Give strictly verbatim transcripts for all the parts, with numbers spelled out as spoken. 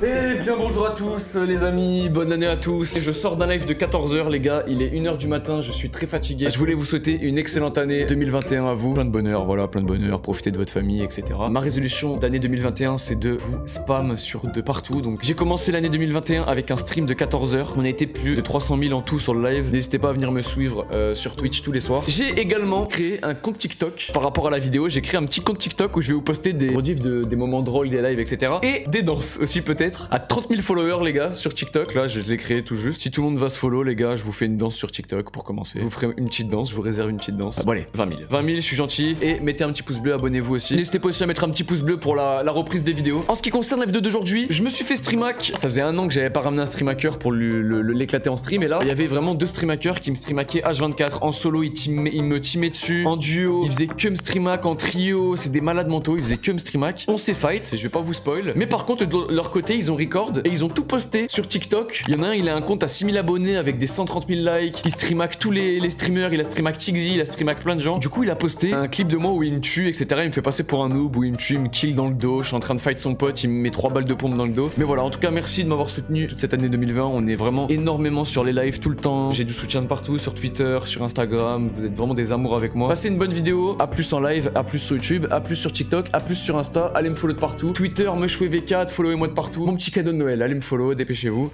Eh bien bonjour à tous les amis, bonne année à tous. Et je sors d'un live de quatorze heures les gars, il est une heure du matin, je suis très fatigué. Je voulais vous souhaiter une excellente année deux mille vingt et un à vous. Plein de bonheur, voilà, plein de bonheur, profitez de votre famille, et cetera. Ma résolution d'année deux mille vingt et un c'est de vous spam sur de partout. Donc j'ai commencé l'année deux mille vingt et un avec un stream de quatorze heures. On a été plus de trois cent mille en tout sur le live. N'hésitez pas à venir me suivre euh, sur Twitch tous les soirs. J'ai également créé un compte TikTok. Par rapport à la vidéo, j'ai créé un petit compte TikTok où je vais vous poster des rediffs de, des moments drôles, des lives, et cetera. Et des danses aussi peut-être. À trente mille followers les gars sur TikTok, là je l'ai créé tout juste. Si tout le monde va se follow les gars, je vous fais une danse sur TikTok pour commencer. Je vous ferai une petite danse, je vous réserve une petite danse. Ah, bon allez, vingt mille. vingt mille, je suis gentil. Et mettez un petit pouce bleu, abonnez-vous aussi. N'hésitez pas aussi à mettre un petit pouce bleu pour la, la reprise des vidéos. En ce qui concerne la vidéo d'aujourd'hui, je me suis fait stream hack. Ça faisait un an que j'avais pas ramené un stream hacker pour l'éclater en stream. Et là, il y avait vraiment deux stream hackers qui me stream hackaient H vingt-quatre. En solo, ils, teamaient, ils me teamaient dessus. En duo, ils faisaient que me stream hack. En trio, c'est des malades mentaux, ils faisaient que me stream hack. On s'est fight, je vais pas vous spoil. Mais par contre, de leur côté, ils ont record et ils ont tout posté sur TikTok. Il y en a un, il a un compte à six mille abonnés avec des cent trente mille likes. Il stream hack tous les, les streamers. Il a stream hack Tigzy, il a stream hack plein de gens. Du coup, il a posté un clip de moi où il me tue, et cetera. Il me fait passer pour un noob, où il me tue, il me kill dans le dos. Je suis en train de fight son pote, il me met trois balles de pompe dans le dos. Mais voilà, en tout cas, merci de m'avoir soutenu toute cette année deux mille vingt. On est vraiment énormément sur les lives tout le temps. J'ai du soutien de partout, sur Twitter, sur Instagram. Vous êtes vraiment des amours avec moi. Passez une bonne vidéo. À plus en live, à plus sur YouTube, à plus sur TikTok, à plus sur Insta. Allez me follow de partout. Twitter, Mushway V quatre, followez-moi de partout. Mon petit cadeau de Noël, allez me follow, dépêchez-vous.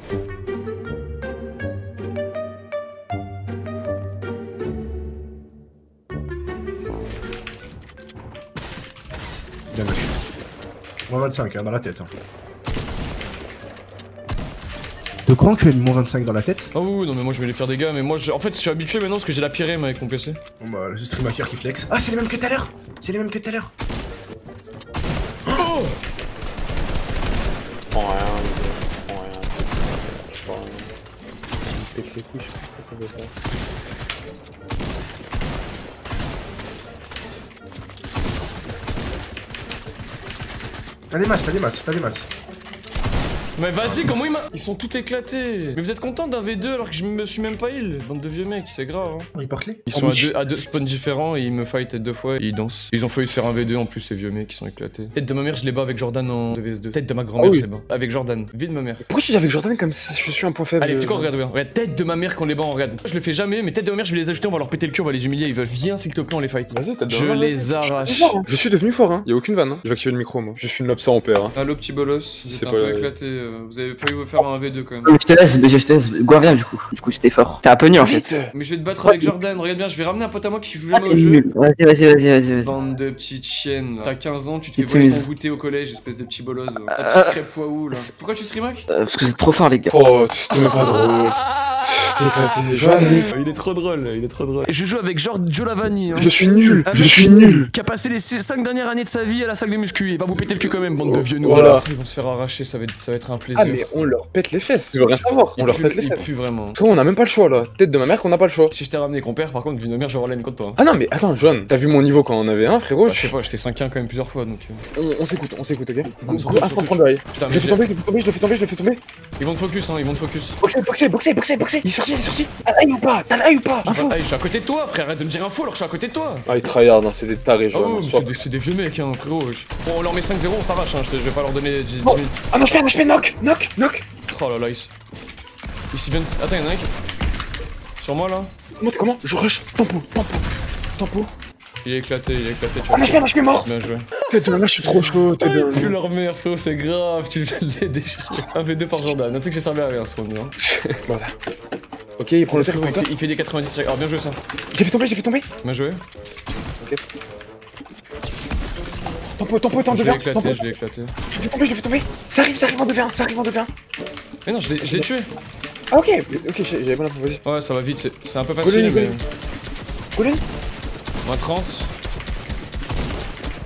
Bien vu. moins vingt-cinq hein, dans la tête. Hein. De quoi tu as mis moins vingt-cinq dans la tête? Ah oui, non mais moi je vais les faire des gars, mais moi je... en fait je suis habitué maintenant parce que j'ai la pirée avec mon P C. Bon bah le stream hacker qui flex. Ah c'est les mêmes que tout à l'heure. C'est les mêmes que tout à l'heure. Oh Bon, rien, bon, rien, je sais pas, je pète les couilles, je sais pas ce qu'on veut ça. T'as des masses, t'as des masses, t'as des masses. Mais vas-y, comment ils m'a... Ils sont tout éclatés. Mais vous êtes content d'un V deux alors que je me suis même pas heal. Bande de vieux mecs, c'est grave. Hein. Ils partent les Ils sont à deux, à deux spawns différents et ils me fight deux fois et ils dansent. Ils ont failli se faire un V deux en plus, ces vieux mecs qui sont éclatés. Tête de ma mère, je les bats avec Jordan en deux V S deux. Tête de ma grand-mère, oh oui. Je les bats avec Jordan. Vie de ma mère. Pourquoi je suis avec Jordan comme si je suis un point faible? Allez, petit corps, regarde bien. Regarde, tête de ma mère qu'on les bat, on regarde. Je le fais jamais, mais tête de ma mère, je vais les ajouter, on va leur péter le cul, on va les humilier. Ils veulent. Viens, s'il te plaît, on les fight. Vas-y, tête de Je les arrache. Je suis devenu fort, hein. Y'a aucune vanne, hein. Je vais activer le micro, moi. Je suis une lobster en père. Allo, petit bolos. C'est pas éclaté. Vous avez failli vous faire un V deux quand même. Je T S, je T S, Guaria du coup. Du coup c'était fort. T'es un pognon en fait. Mais je vais te battre avec Jordan, regarde bien, je vais ramener un pote à moi qui joue jamais au jeu. Vas-y, vas-y, vas-y, vas-y. Bande de petites chiennes. T'as quinze ans, tu te fais voler ton goûter au collège, espèce de petit bolos. Ta petite crêpe poiou là. Pourquoi tu stream hack? Parce que c'est trop fort les gars. Oh, c'était pas drôle. Il est trop drôle, il est trop drôle. Je joue avec Joe Lavani. Hein. Je suis nul, je suis nul. Qui a passé les cinq dernières années de sa vie à la salle de muscu. Il va vous péter le cul quand même, bande oh, de vieux noirs. Voilà. Ils vont se faire arracher, ça va, être, ça va être un plaisir. Ah mais on leur pète les fesses, tu veux rien savoir. On leur pète les fesses. Plus vraiment. Toi on a même pas le choix là. Tête de ma mère qu'on a pas le choix. Si je t'ai ramené compère, par contre, vu ma mère, je vais avoir la haine contre toi. Ah non mais attends, Joanne, t'as vu mon niveau quand on avait un frérot? Je sais pas, j'étais cinq un quand même plusieurs fois donc. On s'écoute, on s'écoute, ok. Ah je prends derrière. Je le fais tomber, je le fais tomber, je le fais tomber. Ils vont de focus, hein, ils vont de focus. Boxer, boxer, boxer, boxer. T'as l'aïe ou pas? T'as l'aïe ou pas? Info. Je suis à côté de toi frère, arrête de me dire info alors que je suis à côté de toi. Ah ils tryhard, hein, c'est des tarés genre. Oh, c'est des, des vieux mecs hein frérot. Bon, on leur met cinq zéro, on s'arrache hein, je, te, je vais pas leur donner dix mille. Oh. Ah non je perds, je perds, knock, knock, knock. Oh la la, ils s'y viennent. Attends y'en a un qui... Sur moi là. Comment t'es comment? Je rush, tempo, tempo, tempo. Il est éclaté, il est éclaté. Tu ah mais je perds, je suis mort. Bien joué. Tête de ma mère, je suis trop chaud, tête de... Tu leur mère frérot, c'est grave, tu viens de les déchirer. un V deux par Jordan, tu sais que j'ai servi à rien ce moment là. Ok, il prend le truc, il, il fait des quatre-vingt-dix. Alors bien joué ça. J'ai fait tomber, j'ai fait tomber. Bien joué. Ok. Tempo, tempo, tempo, je l'ai éclaté, tempo. Je l'ai éclaté. Je l'ai fait tomber, je l'ai fait tomber. Ça arrive, ça arrive en deux V un, ça arrive en deux V un. Mais non, je l'ai tué. Ah ok, ok, j'avais pas l'info, vas-y. Ouais, ça va vite, c'est un peu facile mais... Golden vingt trente.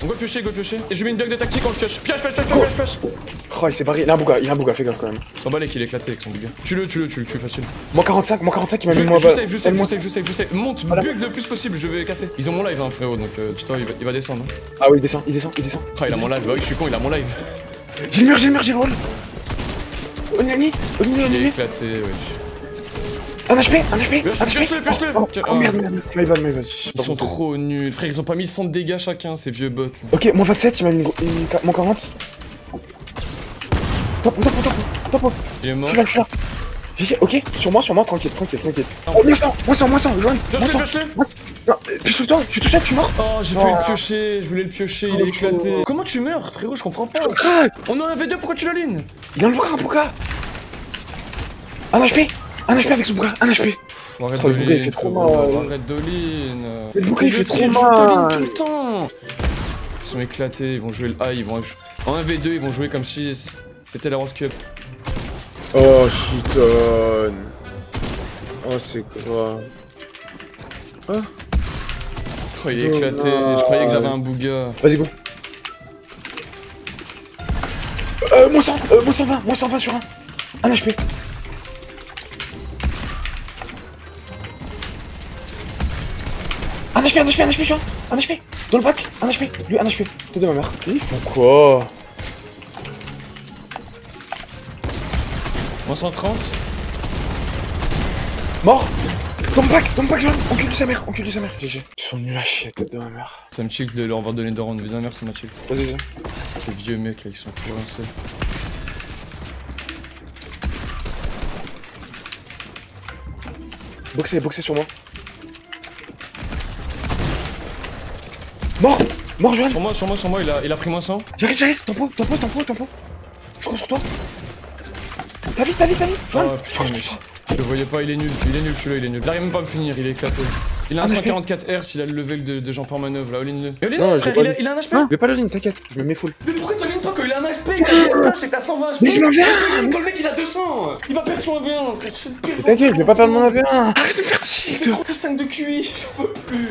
On go piocher, go piocher. Et je mets une bug de tactique, on le pioche. Pioche, pioche, pioche, pioche, pioche. Oh il s'est barré, il a un bouga, il a un bouga, fais gaffe quand même. S'en balèque, il est éclaté avec son bouga. Tue-le, tue-le, tue-le, tue-le facile. Moins quarante-cinq, moins quarante-cinq, il m'a mis moins bas. Je save, je save, je save, je save, je save. Monte, bug le plus possible, je vais casser. Ils ont mon live hein frérot, donc putain il va descendre. Ah oui il descend, il descend, il descend. Ah il a mon live, bah oui je suis con, il a mon live. J'ai le mur, j'ai le mur, j'ai le wall. Onani, Onani, Onani. Il est éclaté, wesh. Un H P, un H P, pioche-le, pioche-le. Oh merde, merde, merde, merde, vas-y. Ils sont trop nuls, frère, ils ont pas mis cent de dégâts chacun, ces vieux bots. Ok, moins vingt-sept, il m'a mis une moins quarante. Tape, tape, tape, tape. Il est mort. Je suis là, je suis là. Ok, sur moi, sur moi, tranquille, tranquille, tranquille. Oh, moins cent, moins cent, moins cent, Joanne. Non, pioche sur toi, je suis tout seul, tu meurs. Oh, j'ai failli le piocher, je voulais le piocher, il est éclaté. Comment tu meurs, frérot, je comprends pas. On en avait deux, pourquoi tu l'allumes? Il a le bouquin, un bouquin. Un H P, un H P avec ce bouquin, un H P. Arrête de il fait trop mal. Arrête de lean. Le bouquin, il fait trop mal. Tout le temps. Ils sont éclatés, ils vont jouer le high, ils vont en un v deux, ils vont jouer comme si c'était la World Cup. Oh, shiton. Oh, c'est grave. Ah. Oh, il est éclaté. Je croyais que j'avais un bouga. Vas-y, go. Euh, moins cent, euh, moins cent vingt, moins cent vingt sur un. Un H P. Un H P, un H P, un H P sur un. Un H P. Dans le pack. Un H P. Lui, un H P. T'es de ma mère. Ils font quoi? cent trente. Mort. Dans mon pack, dans mon pack, Joanne. Encule de sa mère, encule de sa mère. G G. Ils sont nuls à chier, tête de ma mère. Ça me chill de leur avoir donné de rendre, vie de ma mère, ça m'a chill. Vas-y, vas-y. Ces vieux mecs là, ils sont plus rincés. Boxez, boxez sur moi. Mort, mort, Joanne. Sur moi, sur moi, sur moi, il a, il a pris moins cent. J'arrive, j'arrive, ton pot, ton pot, ton pot, ton pot. Je cours sur toi. T'as vite, t'as vite, t'as vite. Oh putain, mais je le voyais pas, il est nul, il est nul celui-là, il est nul. Il arrive même pas à me finir, il est éclaté. Il a un cent quarante-quatre R S, il a le level de, de Jean-Paul Manœuvre là, all-in le. All-in le frère, il a, il a un H P. Mais pas all-in, t'inquiète, je me mets full. Mais pourquoi t'all-in pas quand il a un H P, il a des stages et t'as cent vingt H P? Mais je m'en viens. Quand le mec il a deux cents, il va perdre son un v un. T'inquiète, je vais pas perdre mon un v un. Arrête de faire tilt. T'es trop cinq de Q I, j'en peux plus.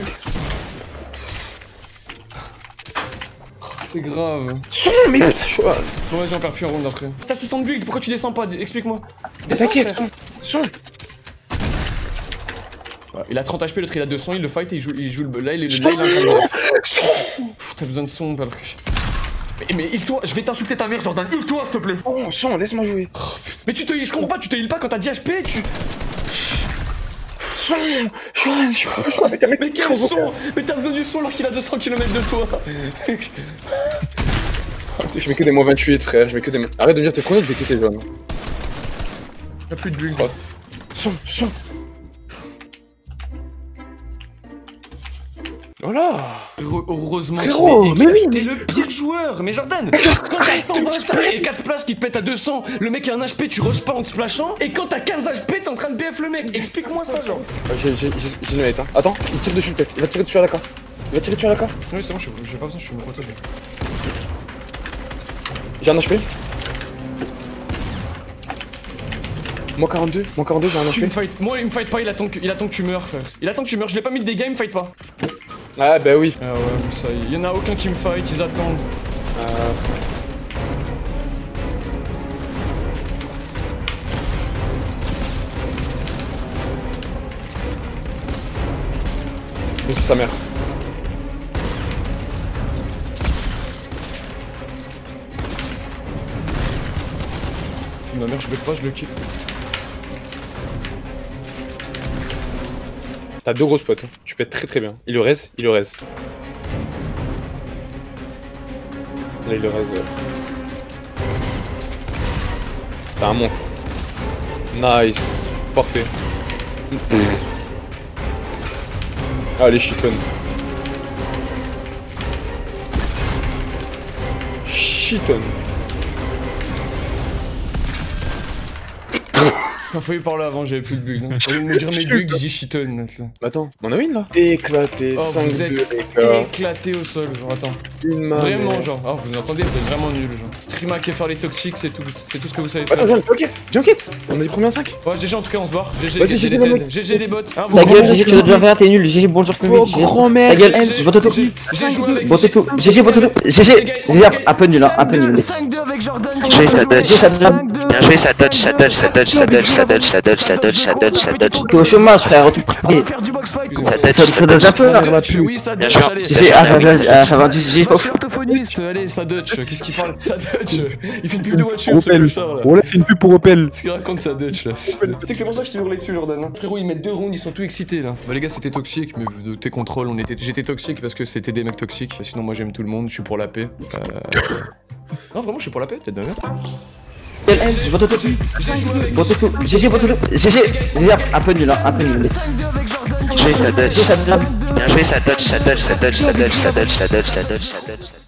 C'est grave. Son, mais putain, je vois. Bon, vas-y, on perd plus un round après. T'as six cents de build, pourquoi tu descends pas? Explique-moi. T'inquiète, son. Il a trente H P, l'autre il a deux cents, il le fight et il joue, il joue le. Là, il est le. T'as besoin de son, pas le truc. Mais, mais heal-toi, je vais t'insulter ta mère, Jordan. Heal-toi, s'il te plaît. Oh, son, laisse-moi jouer. Oh, mais tu te heal, je comprends pas, tu te heal pas quand t'as dix H P, tu. Son. Joanne, je crois que t'as mis quel son. Mais t'as besoin du son alors qu'il a deux cents kilomètres de toi. Je mets que des moins vingt-huit, frère, je mets que des. Arrête de me dire t'es trop nul, je vais quitter Joanne. Y'a plus de bulle. Oh. Son, son. Oh là. Heureusement que oui, t'es le pire joueur. Mais Jordan, quand t'as cent vingt et quatre splash qui pète à deux cents, le mec a un H P, tu rushes pas en te splashant. Et quand t'as quinze H P, t'es en train de B F le mec. Explique-moi ça, genre. J'ai une mette, hein. Attends, il tire dessus peut-être. Il va tirer dessus à la K. Il va tirer dessus à la K. Oui, c'est bon, j'ai pas besoin, je suis protégé. J'ai un H P. Moi quarante-deux, moi quarante-deux, j'ai un H P. Il me fight. Moi, il me fight pas, il attend que tu meurs, frère. Il attend que tu meurs, je l'ai pas mis de dégâts, il me fight pas. Ah bah oui. Ah ouais, ça y est. Y'en a aucun qui me fight, ils attendent. Euh... Je suis sa mère. Ma mère, je veux pas, je le kill. T'as deux grosses potes, hein. Tu pètes très très bien. Il le reste, il le reste. Là il le reste, ouais. T'as un monstre. Nice. Parfait. Allez, chiton. Chiton. T'as failli parler avant, j'avais plus de bugs. Hein. T'as failli me dire mes bugs, j'ai shiton. Attends, on a une là. Éclaté, oh, cinq deux, éclaté au sol, genre, attends. Une vraiment, genre, oh, vous entendez, vous êtes vraiment nul, genre. Stream hacker, faire les toxiques, c'est tout, c'est tout ce que vous savez faire. Attends, Junket, Junket, on a dit combien cinq? Ouais, G G en tout cas, on se barre. G G, G G, G G les bots. Ta gueule, G G, tu dois bien faire, t'es nul. G G, bonjour, comique. G G, grand mec. Ta gueule, Bototo. G G, Bototo. G G, un peu nul, un peu nul. cinq deux avec Jordan. Bien joué, ça dodge, ça dodge, ça dodge, ça dodge. Ça dodge, ça dodge, ça dodge, ça dodge, ça dodge. T'es au chômage, frère, tu privé. Ça dodge, ça dodge un peu, là. Oui, ça dodge, allez. G G, ah, ça va, G G. Monsieur orthophoniste, allez, ça dodge. Qu'est-ce qu'il parle? Ça dodge. Il fait une pub de voiture, ce clochard, là. On l'a fait une pub pour Opel. Qu'est-ce qu'il raconte, ça dodge, là? Tu sais que c'est pour ça que je t'ai hurlé dessus, Jordan. Frérot, ils mettent deux rounds, ils sont tout excités, là. Bah, les gars, c'était toxique, mais t'es contrôle, on était. J'étais toxique parce que c'était des mecs toxiques. Sinon, moi, j'aime tout le monde, je suis pour la paix. Non, vraiment, je suis pour la paix, peut-être. L M, votre auto, votre auto, G G, votre auto, G G, un peu nul, un peu nul. Bien joué, ça dodge, ça dodge, ça dodge, ça dodge, ça dodge, ça dodge, ça dodge, ça dodge, ça dodge, ça dodge.